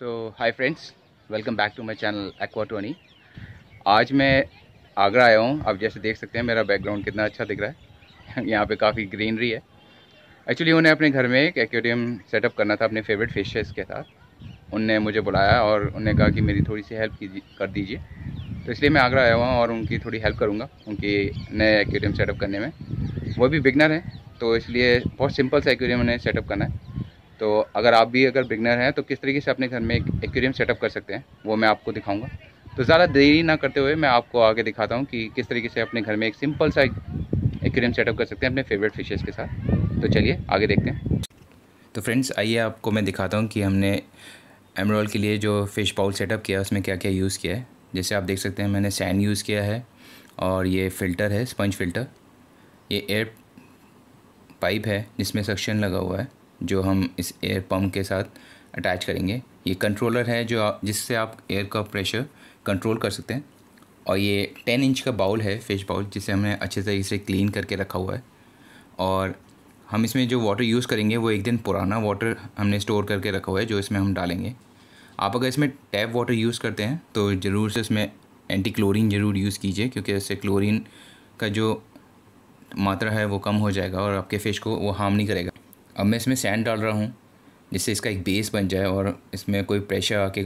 So hi friends, welcome back to my channel Aqua Tony. आज मैं आगरा आया हूँ। आप जैसे देख सकते हैं मेरा बैकग्राउंड कितना अच्छा दिख रहा है। यहाँ पे काफ़ी ग्रीनरी है। एक्चुअली उन्हें अपने घर में एक एक्वेरियम सेटअप करना था अपने फेवरेट फिशेस के साथ। उनने मुझे बुलाया और उन्होंने कहा कि मेरी थोड़ी सी हेल्प कर दीजिए, तो इसलिए मैं आगरा आया हुआ और उनकी थोड़ी हेल्प करूँगा उनकी नए एक्वेरियम सेटअप करने में। वो भी बिगनर हैं तो इसलिए बहुत सिंपल सा एक्वेरियम उन्हें सेटअप करना है। तो अगर आप भी अगर बिगनर हैं तो किस तरीके से अपने घर में एक एक्वेरियम सेटअप कर सकते हैं वो मैं आपको दिखाऊँगा। तो ज़्यादा देरी ना करते हुए मैं आपको आगे दिखाता हूँ कि किस तरीके से अपने घर में एक सिंपल सा एक्वेरियम सेटअप कर सकते हैं अपने फेवरेट फिशेस के साथ। तो चलिए आगे देखते हैं। तो फ्रेंड्स आइए आपको मैं दिखाता हूँ कि हमने एमरल के लिए जो फ़िश बाउल सेटअप किया उसमें क्या क्या यूज़ किया है। जैसे आप देख सकते हैं मैंने सैंड यूज़ किया है और ये फ़िल्टर है, स्पंज फ़िल्टर। ये एयर पाइप है जिसमें सक्शन लगा हुआ है जो हम इस एयर पम्प के साथ अटैच करेंगे। ये कंट्रोलर है जिससे आप एयर का प्रेशर कंट्रोल कर सकते हैं। और ये 10 इंच का बाउल है, फिश बाउल, जिसे हमने अच्छे तरीके से क्लीन करके रखा हुआ है। और हम इसमें जो वाटर यूज़ करेंगे वो एक दिन पुराना वाटर हमने स्टोर करके रखा हुआ है जो इसमें हम डालेंगे। आप अगर इसमें टैप वाटर यूज़ करते हैं तो ज़रूर से इसमें एंटी क्लोरीन ज़रूर यूज़ कीजिए, क्योंकि इससे क्लोरीन का जो मात्रा है वो कम हो जाएगा और आपके फ़िश को वो हार्म नहीं करेगा। अब मैं इसमें सैंड डाल रहा हूँ जिससे इसका एक बेस बन जाए और इसमें कोई प्रेशर आके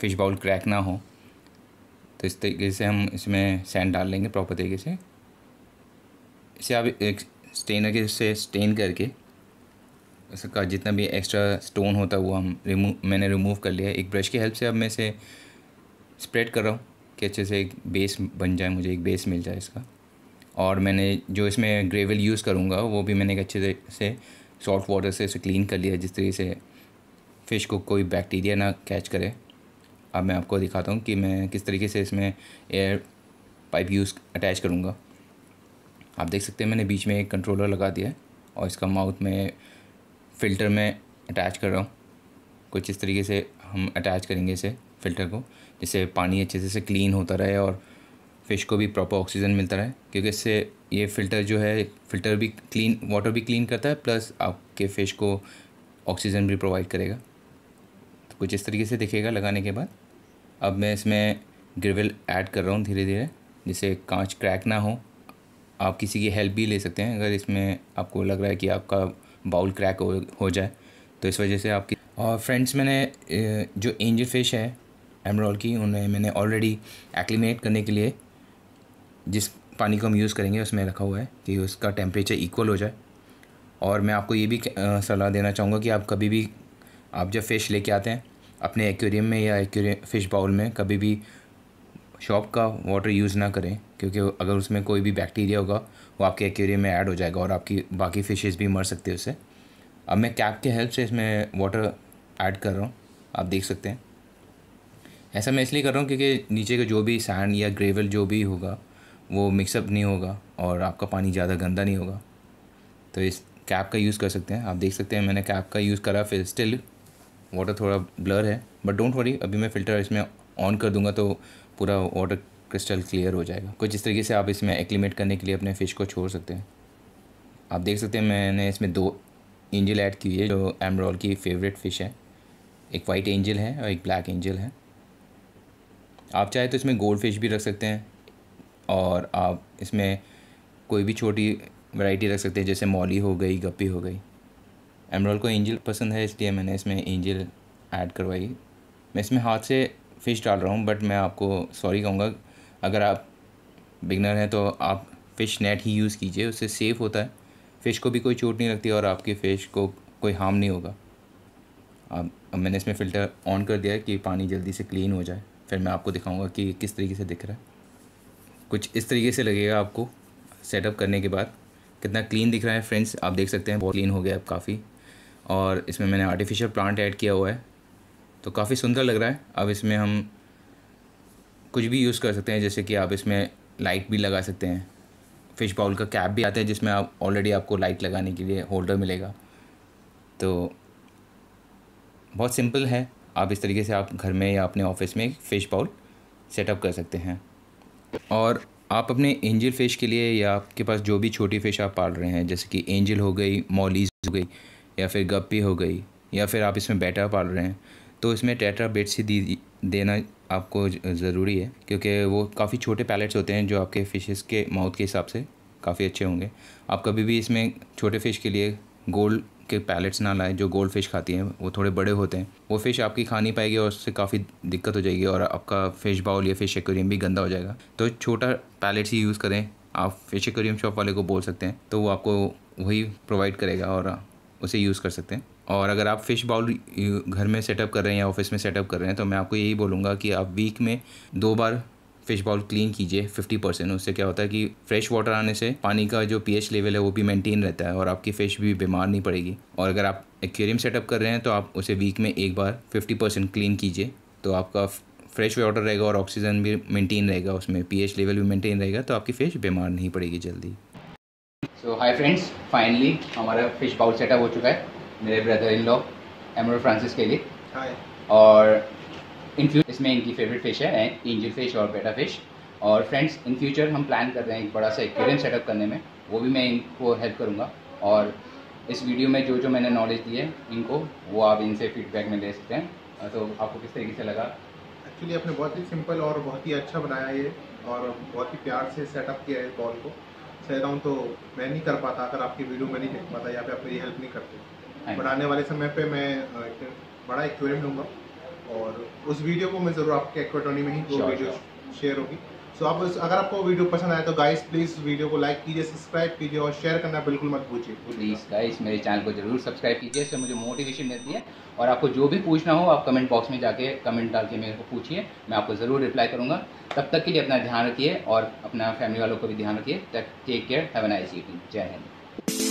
फ़िश बाउल क्रैक ना हो। तो इस तरीके से हम इसमें सैंड डाल लेंगे प्रॉपर तरीके से। इसे आप एक स्टेनर से स्टेन करके इसका जितना भी एक्स्ट्रा स्टोन होता है वो हम मैंने रिमूव कर लिया है। एक ब्रश की हेल्प से अब मैं इसे स्प्रेड कर रहा हूँ कि अच्छे से एक बेस बन जाए, मुझे एक बेस मिल जाए इसका। और मैंने जो इसमें ग्रेवल यूज़ करूँगा वो भी मैंने एक अच्छे से सॉल्ट वाटर से इसे क्लीन कर लिया जिस तरीके से फ़िश को कोई बैक्टीरिया ना कैच करे। अब मैं आपको दिखाता हूँ कि मैं किस तरीके से इसमें एयर पाइप यूज़ अटैच करूँगा। आप देख सकते हैं मैंने बीच में एक कंट्रोलर लगा दिया है और इसका माउथ में फ़िल्टर में अटैच कर रहा हूँ। कुछ इस तरीके से हम अटैच करेंगे इसे फ़िल्टर को, जिससे पानी अच्छे से क्लीन होता रहे और फ़िश को भी प्रॉपर ऑक्सीजन मिलता रहे, क्योंकि इससे ये फ़िल्टर जो है फ़िल्टर भी क्लीन, वाटर भी क्लीन करता है, प्लस आपके फ़िश को ऑक्सीजन भी प्रोवाइड करेगा। तो कुछ इस तरीके से दिखेगा लगाने के बाद। अब मैं इसमें ग्रेवल ऐड कर रहा हूँ धीरे धीरे, जिससे कांच क्रैक ना हो। आप किसी की हेल्प भी ले सकते हैं अगर इसमें आपको लग रहा है कि आपका बाउल क्रैक हो जाए तो इस वजह से आपकी। और फ्रेंड्स मैंने जो एंजल फ़िश है एमरल की, उन्हें मैंने ऑलरेडी एक्लिमेट करने के लिए जिस पानी को हम यूज़ करेंगे उसमें रखा हुआ है कि उसका टेम्परेचर इक्वल हो जाए। और मैं आपको ये भी सलाह देना चाहूँगा कि आप कभी भी आप जब फ़िश लेके आते हैं अपने एक्वेरियम में या एक्वेरियम फ़िश बाउल में, कभी भी शॉप का वाटर यूज़ ना करें, क्योंकि अगर उसमें कोई भी बैक्टीरिया होगा वो आपके एक्वेरियम में ऐड हो जाएगा और आपकी बाकी फ़िशेस भी मर सकते हैं उससे। अब मैं कैप के हेल्प से इसमें वाटर ऐड कर रहा हूँ, आप देख सकते हैं। ऐसा मैं इसलिए कर रहा हूँ क्योंकि नीचे का जो भी सैंड या ग्रेवल जो भी होगा वो मिक्सअप नहीं होगा और आपका पानी ज़्यादा गंदा नहीं होगा। तो इस कैप का यूज़ कर सकते हैं। आप देख सकते हैं मैंने कैप का यूज़ करा, फिर स्टिल वाटर थोड़ा ब्लर है, बट डोंट वरी, अभी मैं फ़िल्टर इसमें ऑन कर दूंगा तो पूरा वाटर क्रिस्टल क्लियर हो जाएगा। कुछ इस तरीके से आप इसमें एक्लिमेट करने के लिए अपने फ़िश को छोड़ सकते हैं। आप देख सकते हैं मैंने इसमें 2 एंजल ऐड किए है जो एमरल की फेवरेट फ़िश है। एक वाइट एंजल है और एक ब्लैक एंजल है। आप चाहे तो इसमें गोल्ड फिश भी रख सकते हैं और आप इसमें कोई भी छोटी वैरायटी रख सकते हैं, जैसे मॉली हो गई, गप्पी हो गई। एमरल को एंजल पसंद है इसलिए मैंने इसमें एंजल ऐड करवाई। मैं इसमें हाथ से फ़िश डाल रहा हूँ, बट मैं आपको सॉरी कहूँगा, अगर आप बिगनर हैं तो आप फ़िश नेट ही यूज़ कीजिए, उससे सेफ़ होता है, फ़िश को भी कोई चोट नहीं लगती और आपकी फ़िश को कोई हार्म नहीं होगा। अब मैंने इसमें फ़िल्टर ऑन कर दिया है कि पानी जल्दी से क्लीन हो जाए, फिर मैं आपको दिखाऊँगा कि किस तरीके से दिख रहा है। कुछ इस तरीके से लगेगा आपको सेटअप करने के बाद, कितना क्लीन दिख रहा है फ्रेंड्स। आप देख सकते हैं बहुत क्लीन हो गया अब काफ़ी। और इसमें मैंने आर्टिफिशियल प्लांट ऐड किया हुआ है तो काफ़ी सुंदर लग रहा है। अब इसमें हम कुछ भी यूज़ कर सकते हैं, जैसे कि आप इसमें लाइट भी लगा सकते हैं। फ़िश बाउल का कैप भी आता है जिसमें आप ऑलरेडी आपको लाइट लगाने के लिए होल्डर मिलेगा। तो बहुत सिंपल है, आप इस तरीके से आप घर में या अपने ऑफिस में फ़िश बाउल सेटअप कर सकते हैं। और आप अपने एंजल फ़िश के लिए या आपके पास जो भी छोटी फ़िश आप पाल रहे हैं, जैसे कि एंजल हो गई, मॉलीज हो गई, या फिर गप्पी हो गई, या फिर आप इसमें बैटा पाल रहे हैं, तो इसमें टेट्रा बेड से देना आपको ज़रूरी है, क्योंकि वो काफ़ी छोटे पैलेट्स होते हैं जो आपके फ़िशेस के माउथ के हिसाब से काफ़ी अच्छे होंगे। आप कभी भी इसमें छोटे फ़िश के लिए गोल्ड के पैलेट्स ना लाएं, जो गोल्ड फ़िश खाती हैं वो थोड़े बड़े होते हैं, वो फ़िश आपकी खा नहीं पाएगी और उससे काफ़ी दिक्कत हो जाएगी और आपका फ़िश बाउल या फ़िश एक्वेरियम भी गंदा हो जाएगा। तो छोटा पैलेट्स ही यूज़ करें, आप फ़िश एक्वेरियम शॉप वाले को बोल सकते हैं तो वो आपको वही प्रोवाइड करेगा और उसे यूज़ कर सकते हैं। और अगर आप फ़िश बाउल घर में सेटअप कर रहे हैं या ऑफिस में सेटअप कर रहे हैं तो मैं आपको यही बोलूँगा कि आप वीक में 2 बार फ़िश बाउल क्लीन कीजिए 50%। उससे क्या होता है कि फ्रेश वाटर आने से पानी का जो पीएच लेवल है वो भी मेंटेन रहता है और आपकी फ़िश भी बीमार नहीं पड़ेगी। और अगर आप एक्वेरियम सेटअप कर रहे हैं तो आप उसे वीक में 1 बार 50% क्लीन कीजिए, तो आपका फ्रेश वाटर रहेगा और ऑक्सीजन भी मेंटेन रहेगा, उसमें पीएच लेवल भी मेंटेन रहेगा, तो आपकी फ़िश बीमार नहीं पड़ेगी जल्दी। सो हाय फ्रेंड्स, फाइनली हमारा फ़िश बाउल सेटअप हो चुका है मेरे ब्रदर इन लॉ एमरो फ्रांसिस के लिए। हाय। और इन फ्यूचर इसमें इनकी फेवरेट फिश है एंजल फिश और बेटा फिश। और फ्रेंड्स, इन फ्यूचर हम प्लान कर रहे हैं एक बड़ा सा एक्वेरियम सेटअप करने में, वो भी मैं इनको हेल्प करूँगा। और इस वीडियो में जो मैंने नॉलेज दी है इनको, वो आप इनसे फीडबैक में ले सकते हैं। तो आपको किस तरीके से लगा? एक्चुअली आपने बहुत ही सिंपल और बहुत ही अच्छा बनाया ये, और बहुत ही प्यार से सेटअप किया है बॉल को। सही रहूँ तो मैं नहीं कर पाता अगर आपकी वीडियो में नहीं देख पाता या फिर आप मेरी हेल्प नहीं करते। और आने वाले समय पर मैं एक बड़ा एक्वेरियम लूँगा और उस वीडियो को मैं ज़रूर आपके एक्वा टोनी में ही वो वीडियो शेयर होगी। सो आप अगर आपको वीडियो पसंद आए तो गाइस प्लीज़ वीडियो को लाइक कीजिए, सब्सक्राइब कीजिए और शेयर करना बिल्कुल मत भूलिए। प्लीज़ गाइस मेरे चैनल को जरूर सब्सक्राइब कीजिए, इससे मुझे मोटिवेशन मिलती है। और आपको जो भी पूछना हो आप कमेंट बॉक्स में जाके कमेंट डाल के मेरे को पूछिए, मैं आपको ज़रूर रिप्लाई करूँगा। तब तक के लिए अपना ध्यान रखिए और अपना फैमिली वालों को भी ध्यान रखिए। Take care, have a nice evening, जय हिंद।